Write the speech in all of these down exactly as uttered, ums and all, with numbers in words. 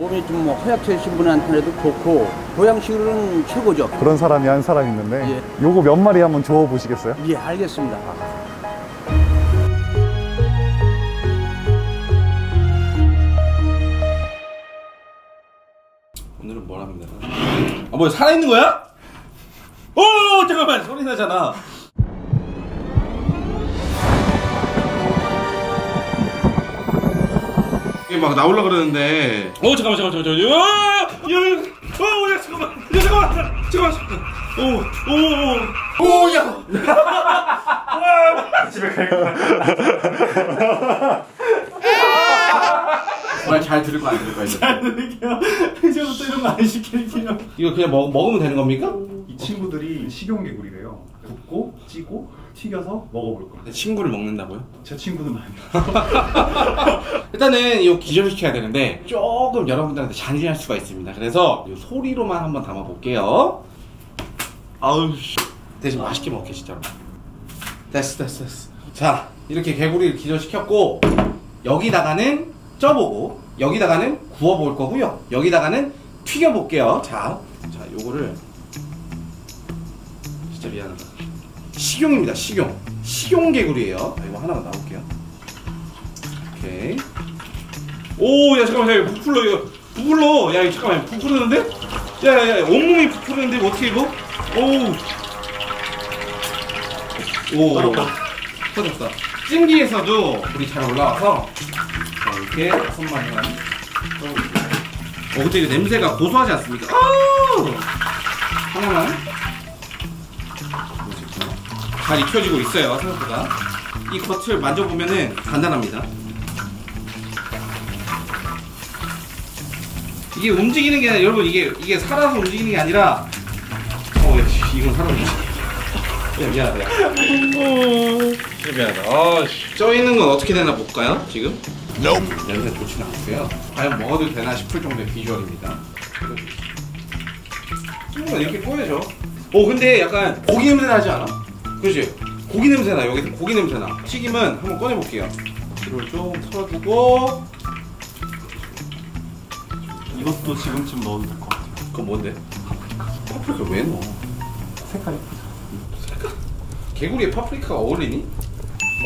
몸이 좀 뭐 허약체이신 분한테도 좋고 보양식으로는 최고죠. 그런 사람이 한 사람 있는데 예. 요거 몇 마리 한번 줘 보시겠어요? 예, 알겠습니다. 오늘은 뭘 하면 되나? 아, 뭐야, 살아있는 거야? 오, 잠깐만, 소리 나잖아. 막 나오려고 그러는데 어 잠깐만 잠깐만 잠깐만 야! 어! 야 잠깐만! 야 잠깐만! 잠깐만! 오! 오! 오! 야! 와! 집에 갈 거야. 말 잘 들을 거 안 들을 거야 이제? 잘 들을게요. 이제부터 이런 거 안 시킬게요. 이거 그냥 먹, 먹으면 되는 겁니까? 이 친구들이 식용개구리래요. 굽고, 찌고, 튀겨서 먹어볼 거예요. 친구를 먹는다고요? 제 친구는 아니에요. 일단은 이거 기절시켜야 되는데 조금 여러분들한테 잔인할 수가 있습니다. 그래서 이 소리로만 한번 담아볼게요. 아우 씨. 대신 맛있게 먹게 진짜로. 됐어 됐어 됐어. 자, 이렇게 개구리를 기절시켰고 여기다가는 쪄보고 여기다가는 구워볼 거고요. 여기다가는 튀겨볼게요. 자, 자 요거를 진짜 미안하다. 식용입니다. 식용. 식용 개구리예요. 이거 하나만 나올게요. 오케이. 오, 야 잠깐만, 야 부풀러 이거 부풀러. 야 잠깐만, 부풀었는데? 야야야, 온몸이 부풀었는데 이거 어떻게 이거? 오. 오. 터졌다. 찜기에서도 물이 잘 올라와서 자, 이렇게 다섯 마리만. 어, 근데 이거 냄새가 고소하지 않습니까? 아우. 하나만. 잘 익혀지고 있어요, 생각보다. 이 겉을 만져보면은 간단합니다. 이게 움직이는 게 아니라, 여러분, 이게, 이게 살아서 움직이는 게 아니라, 어, 야, 이건 살아서 움직이는 게 아니라. 야, 미안하다, 야. 미안하다. 아, 쪄있는 건 어떻게 되나 볼까요, 지금? No. 냄새 좋진 않고요. 과연 먹어도 되나 싶을 정도의 비주얼입니다. 친구가 이렇게 꼬여져. 오, 근데 약간 고기 냄새 나지 않아? 그치? 고기 냄새나, 여기서 고기 냄새나. 튀김은 한번 꺼내볼게요. 이걸 좀 털어주고. 이것도 지금쯤 넣어도 될 것 같아요. 그건 뭔데? 파프리카. 파프리카 왜 넣어? 색깔이 예쁘죠. 색깔? 개구리에 파프리카가 어울리니?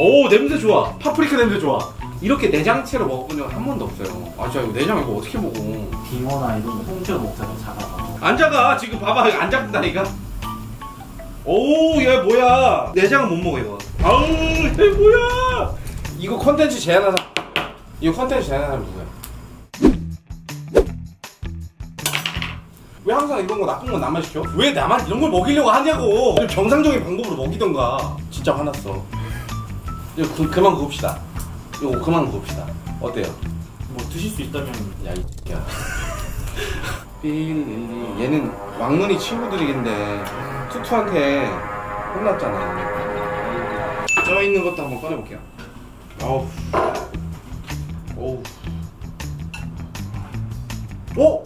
오, 냄새 좋아. 파프리카 냄새 좋아. 이렇게 내장채로 먹은 적은 한 번도 없어요. 아, 진짜 이거 내장 이거 어떻게 먹어? 빙어나 이런 거 통째로 먹자고 작아가. 안 작아. 지금 봐봐. 안 작는다니까? 오, 얘 뭐야? 내장은 못 먹어 이거. 아우, 얘 뭐야? 이거 컨텐츠 제안한 사람. 이거 컨텐츠 제안한 사람 누구야? 왜 항상 이런 거 나쁜 건 나만 시켜? 왜 나만 이런 걸 먹이려고 하냐고. 좀 정상적인 방법으로 먹이던가. 진짜 화났어. 이거 그, 그만 굽읍시다. 이거 그만 굽읍시다. 어때요? 뭐 드실 수 있다면. 야, 이 새끼야. 얘는 왕눈이 친구들이긴데 투투한테 혼났잖아. 쪄있는 것도 한번 꺼내볼게요. 어우. 어우. 오!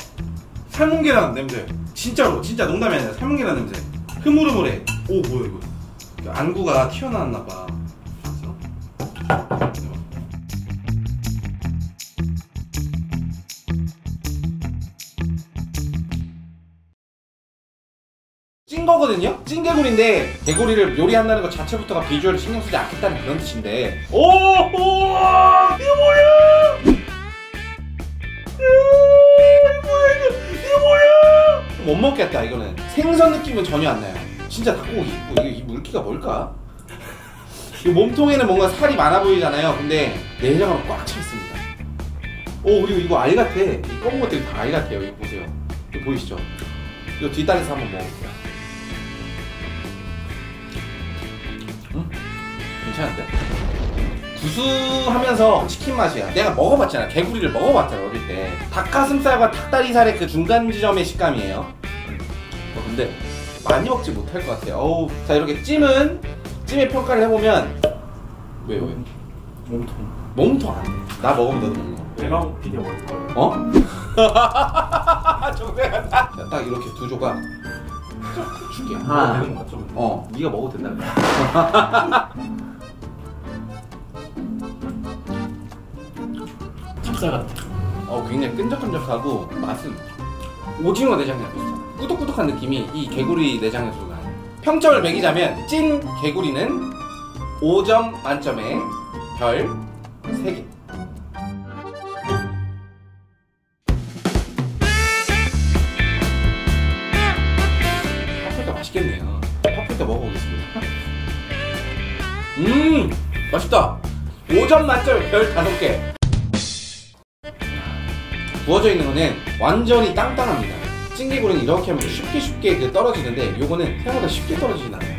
삶은 계란 냄새. 진짜로, 진짜 농담이 아니라 삶은 계란 냄새. 흐물흐물해. 오, 뭐야 이거. 안구가 튀어나왔나봐. 거거든요? 찐개구리인데 개구리를 요리한다는 것 자체부터가 비주얼을 신경 쓰지 않겠다는 그런 뜻인데. 오오오! 이게 뭐야? 이게 뭐야? 못 먹겠다 이거는. 생선 느낌은 전혀 안 나요. 진짜 닭고기. 이게 이 물기가 뭘까? 이 몸통에는 뭔가 살이 많아 보이잖아요. 근데 내장으로 꽉 차 있습니다. 오, 그리고 이거 알 같아. 이 검은 것들이 다 알 같아요. 이거 보세요. 이거 보이시죠? 이거 뒷다리에서 한번 먹어볼게요. 괜찮은데? 구수하면서 치킨 맛이야. 내가 먹어봤잖아. 개구리를 먹어봤잖아 어릴 때. 닭가슴살과 닭다리살의 그 중간 지점의 식감이에요. 어, 근데 많이 먹지 못할 것 같아요. 어우. 자, 이렇게 찜은 찜의 평가를 해보면 왜요? 왜? 몸통. 몸통 안 돼. 나 먹으면 너도 먹는 거. 내가 비벼 먹을 거야. 어? 정색한다. 딱 이렇게 두 조각. 줄게. 하나. 어. 네가 먹어도 된다. 찹쌀 같아. 어, 어, 굉장히 끈적끈적하고 맛은 오징어 내장이랑 비슷해요. 꾸덕꾸덕한 느낌이 이 개구리 내장에서도 나요. 평점을 매기자면 찐 개구리는 오 점 만점에 별 세 개. 파프리카 맛있겠네요. 파프리카 먹어보겠습니다. 음! 맛있다! 오 점 만점에 별 다섯 개. 구워져 있는 거는 완전히 땅땅합니다. 찐개구리는 이렇게 하면 쉽게 쉽게 떨어지는데 요거는 생각보다 쉽게 떨어지진 않아요.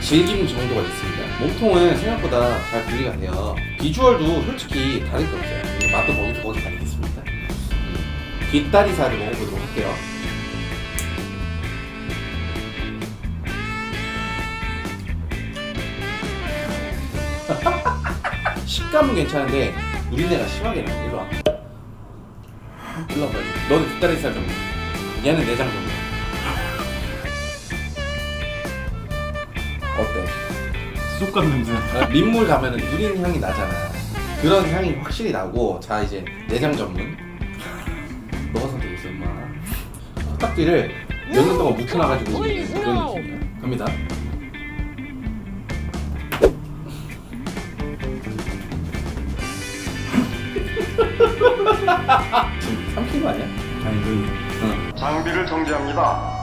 질김 정도가 있습니다. 몸통은 생각보다 잘 분리가 돼요. 비주얼도 솔직히 다를 게 없어요. 맛도 먹이도 거기 다르겠습니다. 뒷다리살을 먹어보도록 할게요. 식감은 괜찮은데 누린내가 심하게 나요. 일로와 일로와 빨리. 너는 뒷다리살 좀. 얘는 내장 좀. 어때? 쑥갓 냄새. 민물 가면은 누린 향이 나잖아. 그런 향이 확실히 나고. 자, 이제 내장 전문. 너가 선택했어, 인마. 껍질을 몇 년 동안 묵혀놔가지고 그런 느낌이야. 갑니다. 지금 삼킨 거 아니야? 아니, 그 응. 장비를 정지합니다.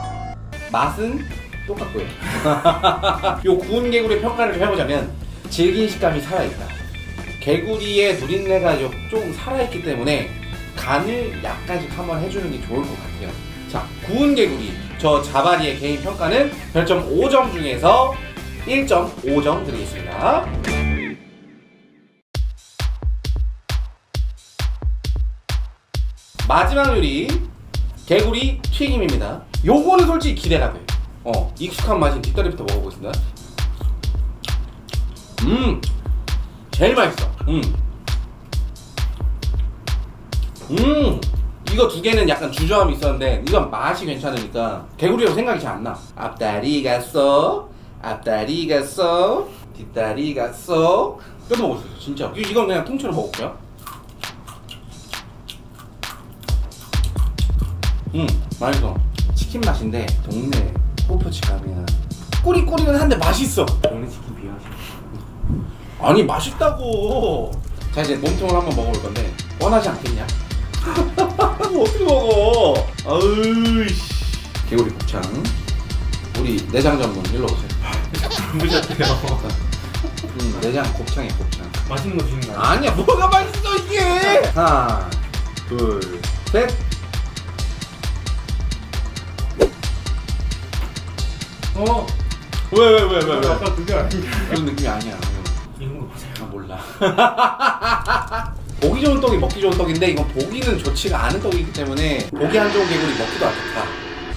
맛은? 똑같고요. 요 구운 개구리 평가를 해보자면 질긴 식감이 살아있다. 개구리의 누린내가 조금 살아있기 때문에 간을 약간씩 한번 해주는 게 좋을 것 같아요. 자, 구운 개구리 저 자바리의 개인 평가는 별점 오 점 중에서 일 점 오 점 드리겠습니다. 마지막 요리 개구리 튀김입니다. 요거는 솔직히 기대가 돼요. 어, 익숙한 맛인 뒷다리부터 먹어보겠습니다. 음! 제일 맛있어! 음! 음! 이거 두 개는 약간 주저함이 있었는데 이건 맛이 괜찮으니까 개구리라고 생각이 잘 안 나. 앞다리가 쏙! 앞다리가 쏙! 뒷다리가 쏙! 또 먹을 수 있어, 진짜. 이건 그냥 통째로 먹을게요. 음! 맛있어. 치킨 맛인데 동네 호프치감이야. 꼬리꼬리는 한데 맛있어. 동네 치킨 비하시. 아니 맛있다고. 자, 이제 몸통을 한번 먹어볼 건데 뻔하지 않겠냐? 어떻게 먹어? 아으이씨. 개구리 곱창. 우리 내장 전문 일로 오세요. 무셨대요. 음, 내장 곱창이야 곱창. 맛있는 거 주는 거야? 아니야, 뭐가 맛있어 이게? 하나, 둘, 셋. 어? 왜, 왜, 왜, 왜, 왜? 아까 그게 아니야. 그런 느낌이 아니야. 이런 거 보세요. 아, 몰라. 보기 좋은 떡이 먹기 좋은 떡인데, 이건 보기는 좋지가 않은 떡이기 때문에, 보기 안 좋은 개구리 먹기도 안 좋다.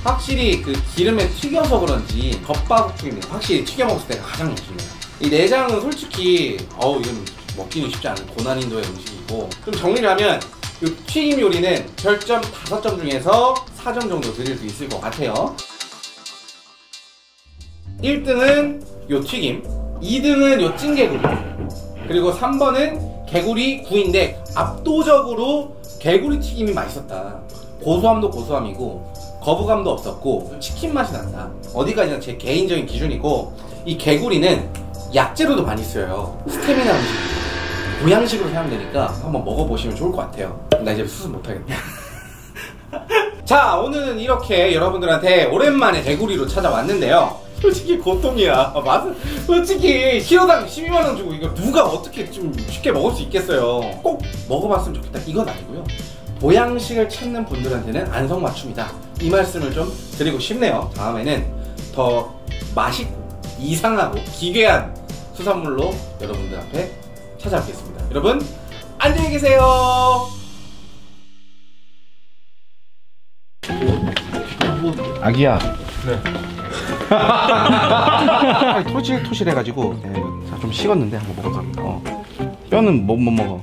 확실히 그 기름에 튀겨서 그런지, 겉바속촉입니다. 확실히 튀겨 먹을 때가 가장 맛있네요. 이 내장은 솔직히, 어우, 이건 먹기는 쉽지 않은 고난인도의 음식이고. 좀 정리를 하면, 이 튀김 요리는 별점 다섯 점 중에서 사 점 정도 드릴 수 있을 것 같아요. 일 등은 요 튀김, 이 등은 요 찐개구리, 그리고 삼 번은 개구리 구인데 압도적으로 개구리 튀김이 맛있었다. 고소함도 고소함이고 거부감도 없었고 치킨 맛이 난다. 어디까지나 제 개인적인 기준이고, 이 개구리는 약재로도 많이 쓰여요. 스테미나 음식, 보양식으로 사용되니까 한번 먹어보시면 좋을 것 같아요. 나 이제 수습 못하겠네. 자, 오늘은 이렇게 여러분들한테 오랜만에 개구리로 찾아왔는데요. 솔직히 고통이야. 맛은 솔직히 키로당 십이만 원 주고 이거 누가 어떻게 좀 쉽게 먹을 수 있겠어요. 꼭 먹어봤으면 좋겠다 이건 아니고요. 보양식을 찾는 분들한테는 안성맞춤이다, 이 말씀을 좀 드리고 싶네요. 다음에는 더 맛있고 이상하고 기괴한 수산물로 여러분들 앞에 찾아뵙겠습니다. 여러분 안녕히 계세요. 아기야. 네. 토실 토실 해가지고. 네. 자, 좀 식었는데 한번 먹어봅니다. 어. 뼈는 못, 못 먹어.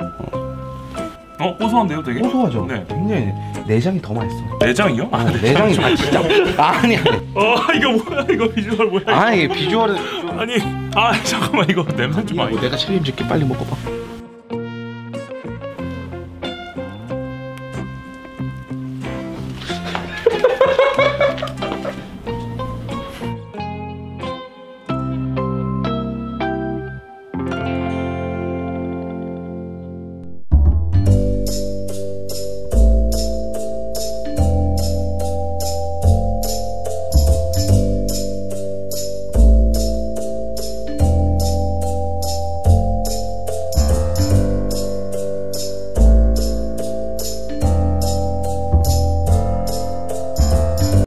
어. 어, 고소한데요, 되게? 고소하죠. 네. 굉장히 내장이 더 맛있어. 내장이요? 아, 아, 내장이 좀... 진짜. 아니. 어, 이거 뭐야? 이거 비주얼 뭐야? 이거. 아니, 비주얼은 좀... 아니, 아 잠깐만, 이거 냄새 좀 많이. 내가 책임질게. 빨리 먹어봐.